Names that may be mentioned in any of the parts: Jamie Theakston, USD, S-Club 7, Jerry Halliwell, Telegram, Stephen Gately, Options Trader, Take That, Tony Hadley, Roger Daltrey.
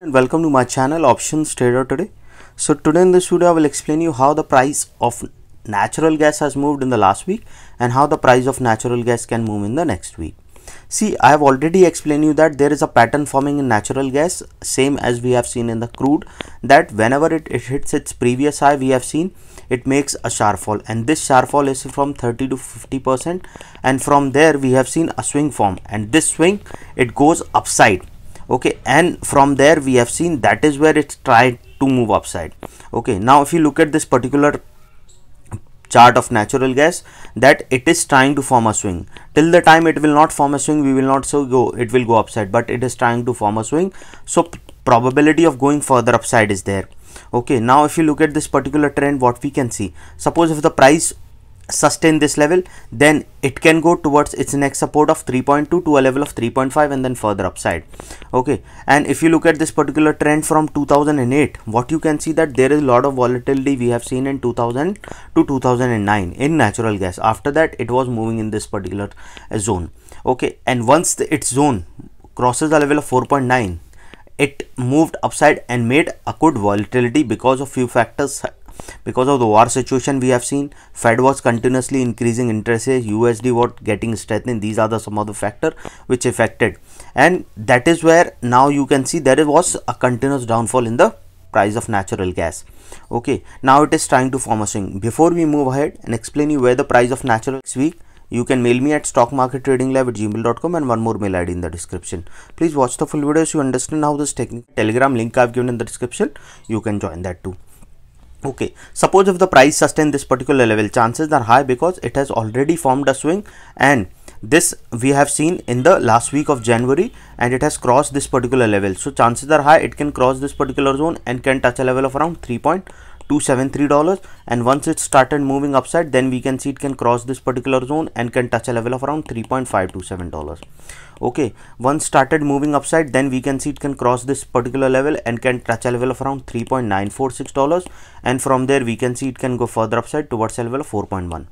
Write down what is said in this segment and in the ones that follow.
And welcome to my channel Options Trader today. So today in this video I will explain you how the price of natural gas has moved in the last week and how the price of natural gas can move in the next week. See, I have already explained you that there is a pattern forming in natural gas, same as we have seen in the crude, that whenever it hits its previous high, we have seen it makes a sharp fall, and this sharp fall is from 30% to 50%, and from there we have seen a swing form, and this swing it goes upside. Okay, and from there we have seen that is where it's tried to move upside. Okay, now if you look at this particular chart of natural gas, that it is trying to form a swing. Till the time it will not form a swing, we will not it will go upside, but it is trying to form a swing, so probability of going further upside is there. Okay, now if you look at this particular trend, what we can see, suppose if the price sustain this level, then it can go towards its next support of 3.2 to a level of 3.5 and then further upside. Okay, and if you look at this particular trend from 2008, what you can see that there is a lot of volatility we have seen in 2000 to 2009 in natural gas. After that it was moving in this particular zone. Okay, and once its zone crosses a level of 4.9, it moved upside and made a good volatility because of few factors. Because of the war situation we have seen, Fed was continuously increasing interest rates, USD was getting strengthened. These are the some of the factor which affected, and that is where now you can see there was a continuous downfall in the price of natural gas. Okay, now it is trying to form a swing. Before we move ahead and explain you where the price of natural gas week, you can mail me at stockmarkettradinglab@gmail.com and one more mail ID in the description. Please watch the full videos, you understand how this technique. Telegram link I have given in the description, you can join that too. Okay, suppose if the price sustains this particular level, chances are high because it has already formed a swing, and this we have seen in the last week of January, and it has crossed this particular level. So chances are high it can cross this particular zone and can touch a level of around $3.273, and once it started moving upside, then we can see it can cross this particular zone and can touch a level of around $3.527. Okay, once started moving upside, then we can see it can cross this particular level and can touch a level of around $3.946, and from there we can see it can go further upside towards a level of 4.1.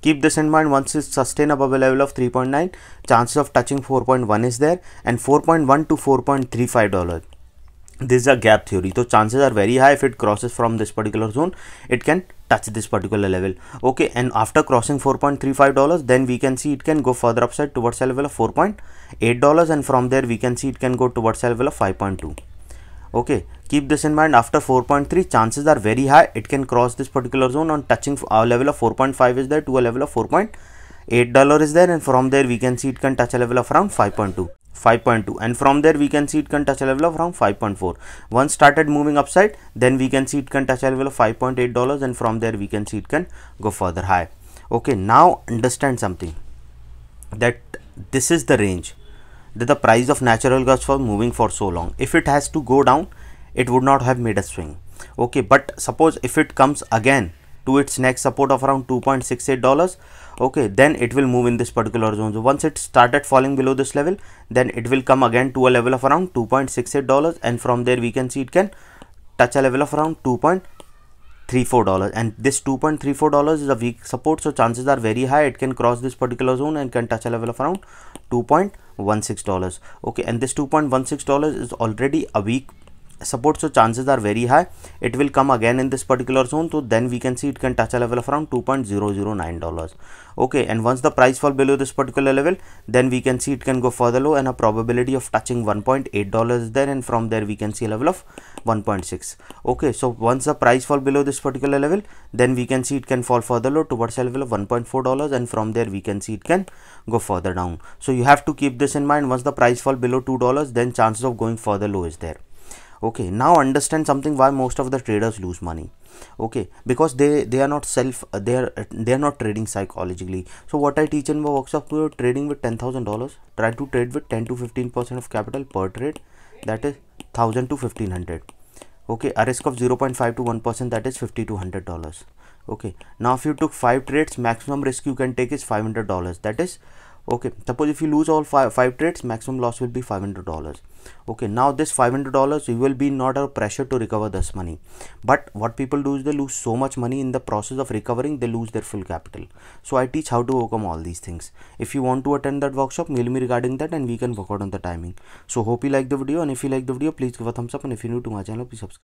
Keep this in mind, once it's sustained above a level of 3.9, chances of touching 4.1 is there, and $4.1 to $4.35. This is a gap theory, so chances are very high if it crosses from this particular zone, it can touch this particular level. Okay, and after crossing $4.35, then we can see it can go further upside towards a level of $4.8, and from there we can see it can go towards a level of 5.2. Okay, keep this in mind, after 4.3, chances are very high it can cross this particular zone on touching a level of 4.5 is there to a level of $4.8 is there, and from there we can see it can touch a level of around 5.2, and from there we can see it can touch a level of around 5.4. once started moving upside, then we can see it can touch a level of $5.8, and from there we can see it can go further high. Okay, now understand something, that this is the range that the price of natural gas was moving for so long. If it has to go down, it would not have made a swing. Okay, but suppose if it comes again to its next support of around $2.68, okay, then it will move in this particular zone. So once it started falling below this level, then it will come again to a level of around $2.68, and from there we can see it can touch a level of around $2.34, and this $2.34 is a weak support, so chances are very high it can cross this particular zone and can touch a level of around $2.16. okay, and this $2.16 is already a weak support, so chances are very high it will come again in this particular zone, so then we can see it can touch a level of around $2.009. okay, and once the price fall below this particular level, then we can see it can go further low, and a probability of touching $1.8 is there, and from there we can see a level of 1.6. okay, so once the price fall below this particular level, then we can see it can fall further low towards a level of $1.4, and from there we can see it can go further down. So you have to keep this in mind, once the price fall below $2, then chances of going further low is there. Okay, now understand something, why most of the traders lose money. Okay, because they are not not trading psychologically. So what I teach in my workshop, we are trading with $10,000, try to trade with 10% to 15% of capital per trade, that is $1,000 to $1,500. Okay, a risk of 0.5 to 1%, that is $50 to $100. Okay, now if you took 5 trades, maximum risk you can take is $500, that is Okay, suppose if you lose all five trades, maximum loss will be $500. Okay, now this $500, you will be not a pressure to recover this money. But what people do is they lose so much money in the process of recovering, they lose their full capital. So I teach how to overcome all these things. If you want to attend that workshop, mail me regarding that and we can work out on the timing. So hope you like the video, and if you like the video, please give a thumbs up, and if you're new to my channel, please subscribe.